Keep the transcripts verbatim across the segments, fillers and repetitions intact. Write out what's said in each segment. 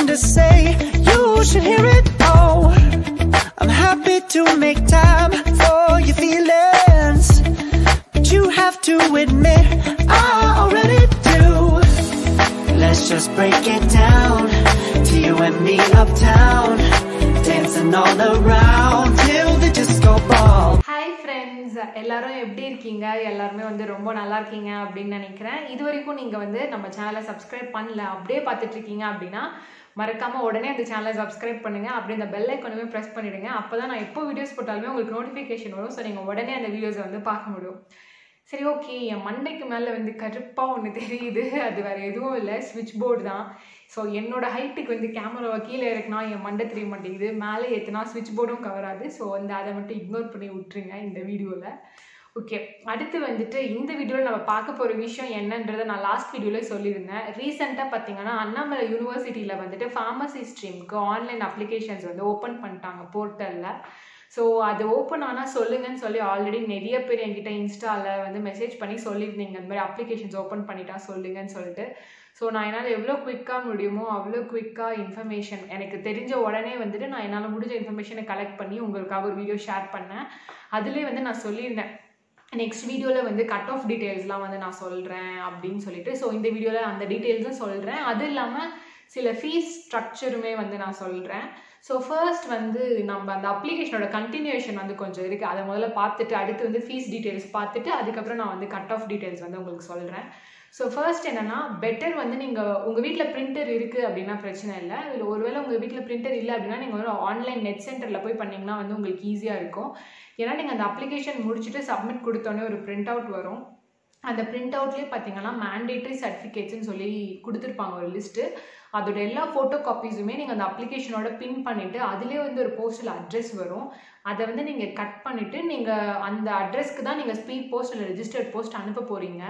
something to say, you should hear it. Oh, I'm happy to make time for your feelings, but you have to admit I already do. Let's just break it down, to you and me uptown, dancing all around till the disco ball. எல்லாரும் எப்படி இருக்கீங்க? எல்லாரும் வந்து ரொம்ப நல்லா இருக்கீங்க அப்படினு நினைக்கிறேன். இதுவரைக்கும் நீங்க வந்து நம்ம சேனலை சப்ஸ்கிரைப் பண்ணல அப்படியே பார்த்துட்டு இருக்கீங்க அப்படினா மறக்காம உடனே அந்த சேனலை சப்ஸ்கிரைப் பண்ணுங்க. அப்படியே அந்த பெல் ஐகானை பிரஸ் பண்ணிடுங்க. அப்பதான் நான் எப்போ வீடியோஸ் போட்டாலுமே உங்களுக்கு நோட்டிஃபிகேஷன் வரும். சோ நீங்க உடனே அந்த வீடியோஸ் வந்து பார்க்க முடியும். சரி, ஓகே. என் மண்டைக்கு மேலே வந்து கருப்பாக ஒன்று தெரியுது, அது வேறு எதுவும் இல்லை, ஸ்விட்ச் போர்டு தான். ஸோ என்னோடய ஹைட்டுக்கு வந்து கேமராவை கீழே இருக்குன்னா என் மண்டை தெரிய மாட்டேங்குது, மேலே ஏற்றுனா ஸ்விட்ச் போர்டும் கவராது. ஸோ வந்து அதை மட்டும் இக்னோர் பண்ணி விட்டுருங்க இந்த வீடியோவில். ஓகே, அடுத்து வந்துட்டு இந்த வீடியோவில் நம்ம பார்க்க போகிற விஷயம் என்னன்றதை நான் லாஸ்ட் வீடியோவில் சொல்லியிருந்தேன். ரீசெண்டாக பார்த்தீங்கன்னா அண்ணாமலை யூனிவர்சிட்டியில் வந்துட்டு ஃபார்மசி ஸ்ட்ரீமுக்கு ஆன்லைன் அப்ளிகேஷன்ஸ் வந்து ஓப்பன் பண்ணிட்டாங்க போர்ட்டலில். ஸோ அது ஓப்பன் ஆனால் சொல்லுங்கன்னு சொல்லி ஆல்ரெடி நிறைய பேர் என்கிட்ட இன்ஸ்டாவில் வந்து மெசேஜ் பண்ணி சொல்லியிருந்தீங்க, அந்த மாதிரி அப்ளிகேஷன்ஸ் ஓப்பன் பண்ணிட்டா சொல்லுங்கன்னு சொல்லிட்டு. ஸோ நான் என்னால் எவ்வளோ குயிக்காக முடியுமோ அவ்வளோ குயிக்காக இன்ஃபர்மேஷன் எனக்கு தெரிஞ்ச உடனே வந்துட்டு நான் என்னால் முடிஞ்ச இன்ஃபர்மேஷனை கலெக்ட் பண்ணி உங்களுக்காக ஒரு வீடியோ ஷேர் பண்ணேன். அதுலேயே வந்து நான் சொல்லியிருந்தேன் நெக்ஸ்ட் வீடியோவில் வந்து கட் ஆஃப் டீட்டெயில்ஸ்லாம் வந்து நான் சொல்கிறேன் அப்படின்னு சொல்லிட்டு. ஸோ இந்த வீடியோவில் அந்த டீட்டெயில்ஸும் சொல்கிறேன், அது இல்லாமல் சில ஃபீஸ் ஸ்ட்ரக்சருமே வந்து நான் சொல்கிறேன். ஸோ ஃபர்ஸ்ட் வந்து நம்ம அந்த அப்ளிகேஷனோட கண்டினியூஷன் வந்து கொஞ்சம் இருக்குது, அதை முதல்ல பார்த்துட்டு அடுத்து வந்து ஃபீஸ் டீட்டெயில்ஸ் பார்த்துட்டு அதுக்கப்புறம் நான் வந்து கட் ஆஃப் டீட்டெயில்ஸ் வந்து உங்களுக்கு சொல்கிறேன். ஸோ ஃபர்ஸ்ட் என்னென்னா, பெட்டர் வந்து நீங்கள் உங்கள் வீட்டில் பிரிண்டர் இருக்குது அப்படின்னா பிரச்சனை இல்லை. இல்லை ஒருவேளை உங்கள் வீட்டில் பிரிண்டர் இல்லை அப்படின்னா நீங்கள் வந்து ஆன்லைன் நெட் சென்டரில் போய் பண்ணிங்கன்னா வந்து உங்களுக்கு ஈஸியாக இருக்கும். ஏன்னா நீங்கள் அந்த அப்ளிகேஷன் முடிச்சுட்டு சப்மிட் கொடுத்தோன்னே ஒரு பிரிண்ட் அவுட் வரும். அந்த பிரிண்ட் அவுட்லேயே பார்த்தீங்கன்னா மேண்டேட்ரி சர்டிஃபிகேட்ஸ்ன்னு சொல்லி கொடுத்துருப்பாங்க ஒரு லிஸ்ட்டு. அதோட எல்லா ஃபோட்டோ காப்பீஸுமே நீங்கள் அந்த அப்ளிகேஷனோட பின் பண்ணிவிட்டு அதுலேயே வந்து ஒரு போஸ்டல் அட்ரஸ் வரும், அதை வந்து நீங்கள் கட் பண்ணிவிட்டு நீங்கள் அந்த அட்ரஸ்க்கு தான் நீங்கள் ஸ்பீட் போஸ்ட் இல்லை ரெஜிஸ்டர்ட் போஸ்ட் அனுப்ப போகிறீங்க.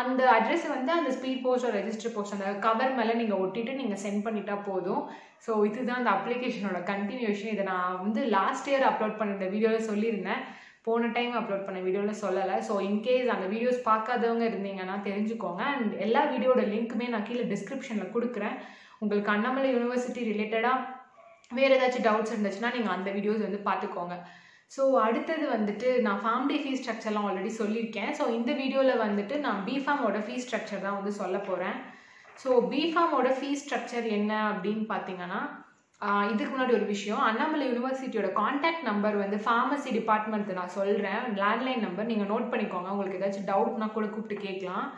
அந்த அட்ரஸ் வந்து அந்த ஸ்பீட் போஸ்ட் ரெஜிஸ்டர் போஸ்ட் அந்த கவர் மேலே நீங்கள் ஒட்டிட்டு நீங்கள் சென்ட் பண்ணிட்டா போதும். ஸோ இதுதான் அந்த அப்ளிகேஷனோட கண்டினியூஷன். இதை நான் வந்து லாஸ்ட் இயர் அப்லோட் பண்ணியிருந்த வீடியோவில் சொல்லியிருந்தேன், போன டைம் அப்லோட் பண்ண வீடியோவில் சொல்லலை. ஸோ இன்கேஸ் அந்த வீடியோஸ் பார்க்காதவங்க இருந்தீங்கன்னா தெரிஞ்சுக்கோங்க. அண்ட் எல்லா வீடியோட லிங்க்குமே நான் கீழே டிஸ்கிரிப்ஷனில் கொடுக்குறேன். உங்களுக்கு அண்ணாமலை யூனிவர்சிட்டி ரிலேட்டடாக வேறு ஏதாச்சும் டவுட்ஸ் இருந்துச்சுன்னா நீங்கள் அந்த வீடியோஸ் வந்து பார்த்துக்கோங்க. ஸோ அடுத்தது வந்துட்டு நான் PharmD ஃபீஸ் ஸ்ட்ரக்சர்லாம் ஆல்ரெடி சொல்லியிருக்கேன். ஸோ இந்த வீடியோவில் வந்துட்டு நான் B.Pharm-ஓட ஃபீஸ் ஸ்ட்ரக்சர் தான் வந்து சொல்ல போகிறேன். ஸோ B.Pharm-ஓட ஃபீஸ் ஸ்ட்ரக்சர் என்ன அப்படின்னு பார்த்தீங்கன்னா, இதுக்கு முன்னாடி ஒரு விஷயம், அண்ணாமலை யூனிவர்சிட்டியோட காண்டாக்ட் நம்பர் வந்து ஃபார்மசி டிபார்ட்மெண்ட்டு நான் சொல்கிறேன், லேண்ட்லைன் நம்பர் நீங்கள் நோட் பண்ணிக்கோங்க. உங்களுக்கு ஏதாச்சும் டவுட்னா கூட கூப்பிட்டு கேட்கலாம்.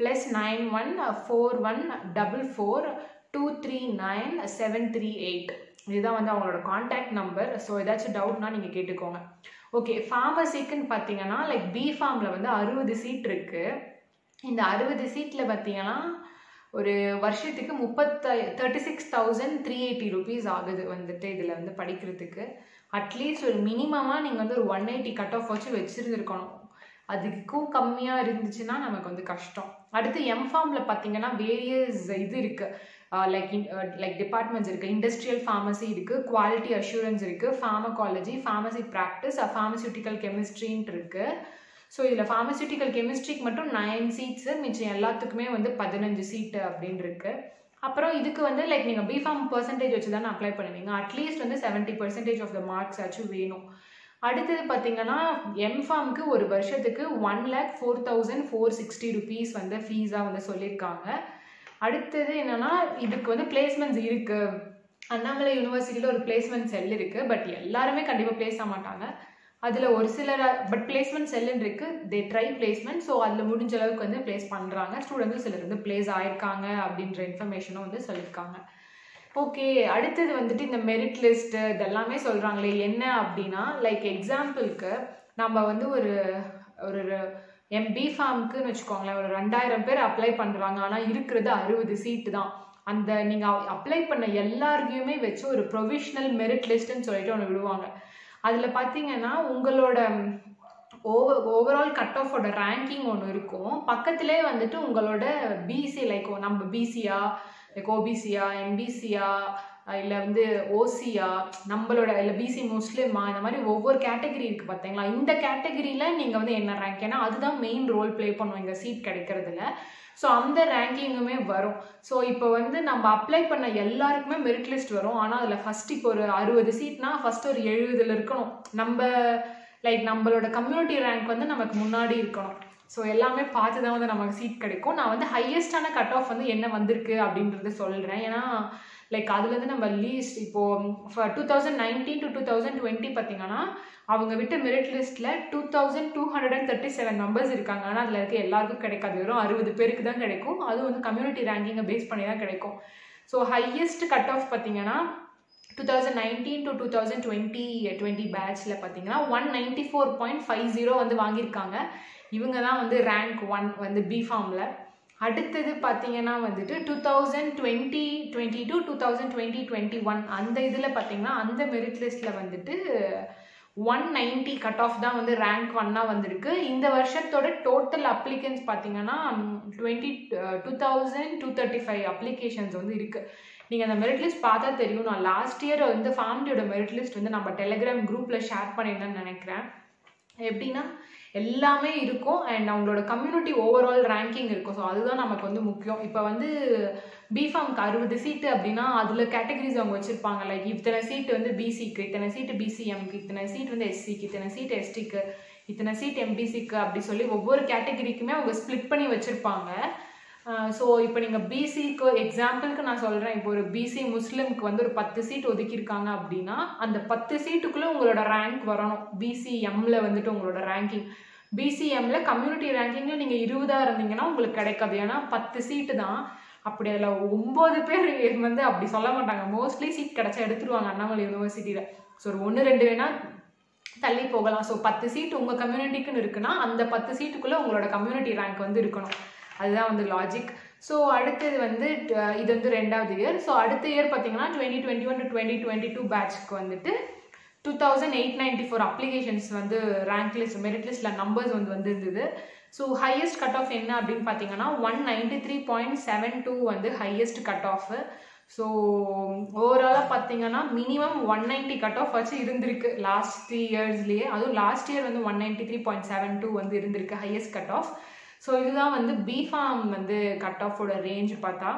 Plus nine one four one double four two three nine seven three eight இதுதான் வந்து அவங்களோட காண்டாக்ட் நம்பர். ஸோ ஏதாச்சும் டவுட்னா நீங்கள் கேட்டுக்கோங்க. ஓகே, ஃபார்மசிக்குன்னு பார்த்தீங்கன்னா லைக் B.Pharm-ல வந்து அறுபது சீட் இருக்குது. இந்த அறுபது சீட்டில் பார்த்தீங்கன்னா ஒரு வருஷத்துக்கு முப்பத்த thirty six thousand three eighty rupees ஆகுது வந்துட்டு இதில் வந்து படிக்கிறதுக்கு. அட்லீஸ்ட் ஒரு மினிமமாக நீங்கள் வந்து ஒரு ஒன் எயிட்டி கட் ஆஃப் வச்சு வச்சுருந்துருக்கணும். அதுக்கும் கம்மியாக இருந்துச்சுன்னா நமக்கு வந்து கஷ்டம். அடுத்து M.Pharm-ல் பார்த்தீங்கன்னா வேரியஸ் இது இருக்குது, லைக் லைக் டிபார்ட்மெண்ட்ஸ் இருக்குது. இண்டஸ்ட்ரியல் ஃபார்மசி இருக்குது, குவாலிட்டி அஷூரன்ஸ் இருக்குது, ஃபார்மகாலஜி, ஃபார்மசி ப்ராக்டிஸ், ஃபார்மசியூட்டிக்கல் கெமிஸ்ட்ரின்ட்டு இருக்குது. ஸோ இதில் ஃபார்மசியூட்டிக்கல் கெமிஸ்ட்ரிக்கு மட்டும் நைன் சீட்ஸு, மிச்சம் எல்லாத்துக்குமே வந்து பதினஞ்சு சீட்டு அப்படின்னு இருக்கு. அப்புறம் இதுக்கு வந்து லைக் நீங்கள் B.Pharm பர்சன்டேஜ் வச்சு தான் அப்ளை பண்ணுவீங்க. அட்லீஸ்ட் வந்து seventy percentage of the marks ஆச்சும் வேணும். அடுத்தது பார்த்தீங்கன்னா M.Pharm-க்கு ஒரு வருஷத்துக்கு one lakh four thousand four sixty rupees வந்து ஃபீஸாக வந்து சொல்லியிருக்காங்க. அடுத்தது என்னென்னா, இதுக்கு வந்து பிளேஸ்மெண்ட்ஸ் இருக்குது. அண்ணாமலை யூனிவர்சிட்டியில் ஒரு பிளேஸ்மெண்ட் செல் இருக்குது, பட் எல்லாருமே கண்டிப்பாக பிளேஸ் ஆக மாட்டாங்க. அதில் ஒரு சிலர் பட் பிளேஸ்மெண்ட் செல்லுன்னு இருக்குது, தே ட்ரை பிளேஸ்மெண்ட். ஸோ அதில் முடிஞ்ச அளவுக்கு வந்து பிளேஸ் பண்ணுறாங்க ஸ்டூடெண்ட்ஸும், சிலர் வந்து பிளேஸ் ஆகிருக்காங்க அப்படின்ற இன்ஃபர்மேஷனும் வந்து சொல்லியிருக்காங்க. ஓகே, அடுத்தது வந்துட்டு இந்த மெரிட் லிஸ்ட்டு இதெல்லாமே சொல்கிறாங்களே என்ன அப்படின்னா, லைக் எக்ஸாம்பிளுக்கு நம்ம வந்து ஒரு ஒரு எம் B.Pharm-க்குன்னு வச்சுக்கோங்களேன், ஒரு ரெண்டாயிரம் பேர் அப்ளை பண்ணுறாங்க, ஆனால் இருக்கிறது அறுபது சீட்டு தான். அந்த நீங்கள் அப்ளை பண்ண எல்லாருக்குமே வச்சு ஒரு ப்ரொவிஷ்னல் மெரிட் லிஸ்ட்டுன்னு சொல்லிட்டு ஒன்று விடுவாங்க. அதில் பார்த்தீங்கன்னா உங்களோட ஓவர் ஓவரால் கட் ஆஃபோட ரேங்கிங் ஒன்று இருக்கும். பக்கத்துலேயே வந்துட்டு உங்களோட பிசி, லைக் நம்ம பிசியா, லைக் O B C-ஆ, M B C-ஆ, இல்ல வந்து ஓசியா நம்மளோட இல்ல பிசி முஸ்லிமா இந்த மாதிரி ஒவ்வொரு கேட்டகரி இருக்கு பாத்தீங்களா இந்த கேட்டகரியில நீங்க வந்து என்ன rank ஏனா அதுதான் மெயின் ரோல் ப்ளே பண்ணுவீங்க சீட் கிடைக்கிறதுல சோ அந்த ரேங்கிங்குமே வரும் சோ இப்போ வந்து நம்ம அப்ளை பண்ண எல்லாருக்குமே மெரிட் லிஸ்ட் வரும் ஆனா அதுல ஃபர்ஸ்ட் இப்போ ஒரு sixty சீட்னா ஃபர்ஸ்ட் ஒரு seventy ல இருக்கணும் நம்ம லைக் நம்மளோட கம்யூனிட்டி ரேங்க் வந்து நமக்கு முன்னாடி இருக்கணும் சோ எல்லாமே பார்த்து தான் வந்து நமக்கு சீட் கிடைக்கும் நான் வந்து ஹையஸ்டான கட் ஆஃப் வந்து என்ன வந்திருக்கு அப்படிங்கறது சொல்றேன் ஏனா லைக் அதுல இருந்து நம்ம லீஸ்ட் இப்போ twenty nineteen to twenty twenty பாத்தீங்கன்னா அவங்க விட்ட மெரிட் லிஸ்ட்ல two thousand two hundred thirty-seven members இருக்காங்க ஆனா அதுல இருக்க எல்லாருக்கும் கிடைக்காது வெறும் sixty பேருக்கு தான் கிடைக்கும் அது வந்து கம்யூனிட்டி ரேங்கிங்க பேஸ் பண்ணி தான் கிடைக்கும் சோ ஹையஸ்ட் கட் ஆஃப் பாத்தீங்கன்னா twenty nineteen to twenty twenty batch la pathina one ninety-four point five zero வந்து வாங்கி இருக்காங்க இவங்க தான் வந்து rank one வந்து B.Pharm ல அடுத்து பாத்தீங்கன்னா வந்துட்டு twenty twenty to twenty twenty twenty-one அந்த இதுல பாத்தீங்கன்னா அந்த மெரிட் லிஸ்ட்ல வந்துட்டு one ninety கட் ஆஃப் தான் வந்து rank one ஆ வந்திருக்கு இந்த வருஷத்தோட total applicants பாத்தீங்கன்னா twenty two thirty-five applications வந்து இருக்கு நீங்க அந்த மெரிட் லிஸ்ட் பார்த்தா தெரியும் நான் லாஸ்ட் இயர் வந்து PharmDயோட மெரிட் லிஸ்ட் வந்து நம்ம Telegram groupல ஷேர் பண்ணினேன்னு நினைக்கிறேன் எப்படினா எல்லாமே இருக்கும் and அவங்களோட கம்யூனிட்டி ஓவரால் ரேங்கிங் இருக்கும் சோ அதுதான் நமக்கு வந்து முக்கியம் இப்போ வந்து B.Pharm க்கு sixty சீட் அப்படினா அதுல கேட்டகரிஸ் அவங்க வச்சிருப்பாங்க லைக் இத்தனை சீட் வந்து B C க்கு இத்தனை சீட் B C M க்கு இத்தனை சீட் வந்து S C க்கு இத்தனை சீட் S T க்கு இத்தனை சீட் M B C க்கு அப்படி சொல்லி ஒவ்வொரு கேட்டகரிக்குமே அவங்க ஸ்ப்ளிட் பண்ணி வச்சிருப்பாங்க சோ இப்போ நீங்க B C க்கு எக்ஸாம்பிளுக்கு நான் சொல்றேன் இப்போ ஒரு B C முஸ்லிம் க்கு வந்து ஒரு ten சீட் ஒதுக்கி இருக்காங்க அப்படினா அந்த ten சீட்டுக்குள்ள உங்களோட ரேங்க் வரணும் B C M ல வந்துட்டு உங்களோட ரேங்கிங் B C M ல கம்யூனிட்டி ரேங்கிங்ல நீங்க twenty ஆ இருந்தீங்கனா உங்களுக்கு கிடைக்காது ஏனா ten சீட் தான் அப்படி அதல nine பேர் வந்து அப்படி சொல்ல மாட்டாங்க मोस्टली சீட் கிடைச்சா எடுத்துருவாங்க அண்ணாமலை யுனிவர்சிட்டில சோ ஒரு one two வேணா தள்ளி போகலாம் சோ ten சீட் உங்க கம்யூனிட்டிக்குன்னு இருக்குனா அந்த ten சீட்டுக்குள்ள உங்களோட கம்யூனிட்டி ரேங்க் வந்து இருக்கணும் அதுதான் வந்து லாஜிக் சோ அடுத்து வந்து இது வந்து இரண்டாவது இயர் சோ அடுத்த இயர் பாத்தீங்கன்னா twenty twenty-one to twenty twenty-two batchக்கு வந்துட்டு two thousand eight ninety-four applications வந்து rank list merit listல numbers வந்து வந்திருந்தது so highest cut off என்ன அப்படினு பாத்தீங்கன்னா one ninety-three point seven two வந்து highest cut off so ஓவராலா பாத்தீங்கன்னா minimum one ninety cut off ஆச்சு இருந்திருக்கு last yearsலயே அது last year வந்து one ninety-three point seven two வந்து இருந்திருக்கு highest cut off so இதுதான் வந்து B.Pharm வந்து cut off ஓட range பார்த்தா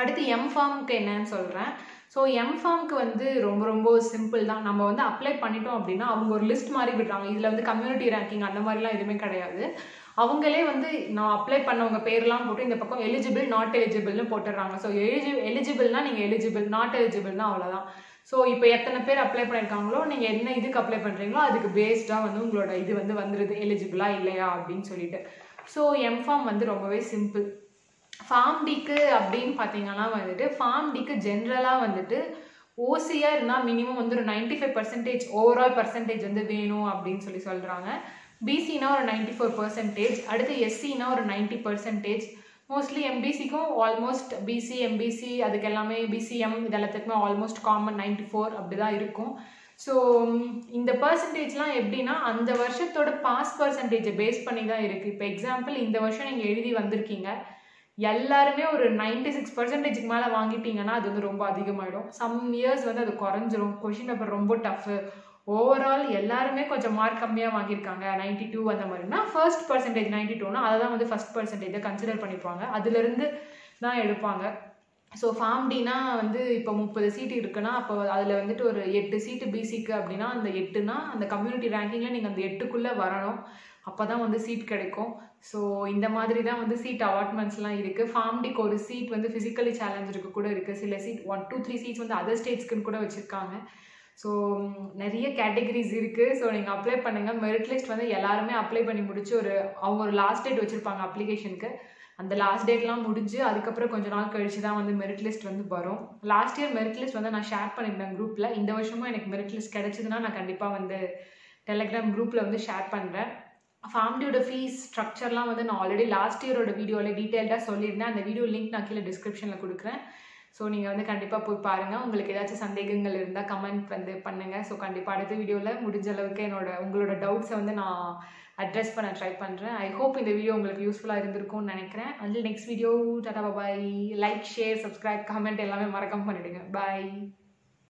அடுத்து M.Pharm க்கு என்னன்னு சொல்றேன் So M.Pharm க்கு வந்து ரொம்ப ரொம்ப சிம்பிள் தான் நம்ம வந்து அப்ளை பண்ணிட்டோம் அப்படினா அவங்க ஒரு லிஸ்ட் மாதிரி விடுறாங்க இதுல வந்து கம்யூனிட்டி ரேங்கிங் அந்த மாதிரிலாம் எதுமே கிடையாது அவங்களே வந்து நான் அப்ளை பண்ணவங்க பேர்லாம் போட்டு இந்த பக்கம் eligible not eligible னு போட்டுறாங்க சோ eligible னா நீங்க eligible not eligible னா அவ்வளவுதான் சோ இப்போ எத்தனை பேர் அப்ளை பண்ணிருக்காங்களோ நீங்க என்ன இதுக்கு அப்ளை பண்றீங்களோ அதுக்கு பேஸ்டா வந்து உங்களோட இது வந்து வந்திருது eligible ஆ இல்லையா அப்படினு சொல்லிட்டு சோ M.Pharm வந்து ரொம்பவே சிம்பிள் PharmD க்கு அப்படினு பாத்தீங்கன்னா வந்துட்டு PharmD க்கு ஜெனரலா வந்துட்டு O C R னா minimum வந்து ஒரு ninety-five percent overall percentage வந்து வேணும் அப்படினு சொல்லி சொல்றாங்க B C னா ஒரு ninety-four percent அடுத்து S C னா ஒரு ninety percent mostly M B C க்கு almost B C M B C அதுக்கு எல்லாமே B C M இதெல்லாத்துக்குமே ஆல்மோஸ்ட் காமன் ninety-four அப்படிதான் இருக்கும் சோ இந்த परसेंटेजலாம் எப்படினா அந்த வருஷத்தோட பாஸ் परसेंटेज பேஸ் பண்ணி தான் இருக்கு இப்போ எக்ஸாம்பிள் இந்த வருஷம் நீங்க எழுதி வந்திருக்கீங்க எல்லாருமே ஒரு ninety-six percent க்கு மேல வாங்கிட்டீங்கனா அது வந்து ரொம்ப அதிகமாயிடும் some years வந்து அது குறஞ்சிரும் क्वेश्चन பேப்பர் ரொம்ப டஃப் ஓவரால் எல்லாருமே கொஞ்சம் மார்க் கம்மியா வாங்கி இருக்காங்க ninety-two அந்த மாதிரினா first percentage ninety-two னா அத தான் வந்து first percentage ஐ கன்சிடர் பண்ணிப்பாங்க அதில இருந்து தான் எடுப்பாங்க சோ PharmD னா வந்து இப்போ thirty சீட் இருக்குனா அப்ப அதுல வந்துட்டு ஒரு eight சீட் B C க்கு அப்படினா அந்த eight னா அந்த கம்யூனிட்டி ரேங்கிங்ல நீங்க அந்த eight குள்ள வரணும் அப்பதான் வந்து சீட் கிடைக்கும் சோ இந்த மாதிரி தான் வந்து சீட் அவார்ட்மென்ட்ஸ்லாம் இருக்கு PharmD க்கு ஒரு சீட் வந்து physically challenged க்கு கூட இருக்கு சில seat one two three seats வந்து अदर ஸ்டேட்ஸ் க்கு கூட வச்சிருக்காங்க சோ நிறைய கேட்டகரிஸ் இருக்கு சோ நீங்க அப்ளை பண்ணுங்க மெரிட் லிஸ்ட் வந்து எல்லாரும் அப்ளை பண்ணி முடிச்சு ஒரு அவங்க ஒரு லாஸ்ட் டேட் வச்சிருப்பாங்க அப்ளிகேஷனுக்கு அந்த லாஸ்ட் டேட்லாம் முடிஞ்சு அதுக்கு அப்புறம் கொஞ்ச நாள் கழிச்சு தான் வந்து மெரிட் லிஸ்ட் வந்து வரும் லாஸ்ட் இயர் மெரிட் லிஸ்ட் வந்து நான் ஷேர் பண்ணிட்டேன் குரூப்ல இந்த வருஷமும் எனக்கு மெரிட் லிஸ்ட் கிடைச்சதுனா நான் கண்டிப்பா வந்து Telegram குரூப்ல வந்து ஷேர் பண்றேன் PharmDயோட fees structureலாம் வந்து நான் ஆல்ரெடி லாஸ்ட் இயரோட வீடியோல டீடைலா சொல்லிருந்தேன் அந்த வீடியோ லிங்க் நான் கீழ டிஸ்கிரிப்ஷன்ல கொடுக்கிறேன் So you can கண்டிப்பா போய் பாருங்க உங்களுக்கு ஏதாவது சந்தேகங்கள் இருந்தா கமெண்ட் வந்து பண்ணுங்க சோ கண்டிப்பா அடுத்த வீடியோல முடிஞ்ச அளவுக்கு என்னோட உங்களோட டவுட்ஸ் வந்து நான் அட்ரஸ் பண்ண ட்ரை பண்றேன் I hope இந்த வீடியோ உங்களுக்கு யூஸ்புல்லா இருந்திருக்கும்னு நினைக்கிறேன் until next video tata bye bye like share subscribe comment எல்லாமே மறக்காம பண்ணிடுங்க bye